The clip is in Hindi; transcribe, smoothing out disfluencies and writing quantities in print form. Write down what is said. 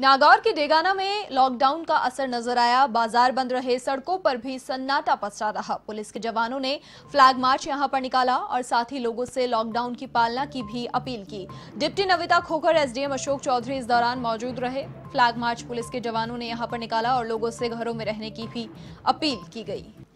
नागौर के डेगाना में लॉकडाउन का असर नजर आया। बाजार बंद रहे, सड़कों पर भी सन्नाटा पसरा रहा। पुलिस के जवानों ने फ्लैग मार्च यहां पर निकाला और साथ ही लोगों से लॉकडाउन की पालना की भी अपील की। डिप्टी नविता खोखर, एसडीएम अशोक चौधरी इस दौरान मौजूद रहे। फ्लैग मार्च पुलिस के जवानों ने यहां पर निकाला और लोगों से घरों में रहने की भी अपील की गई।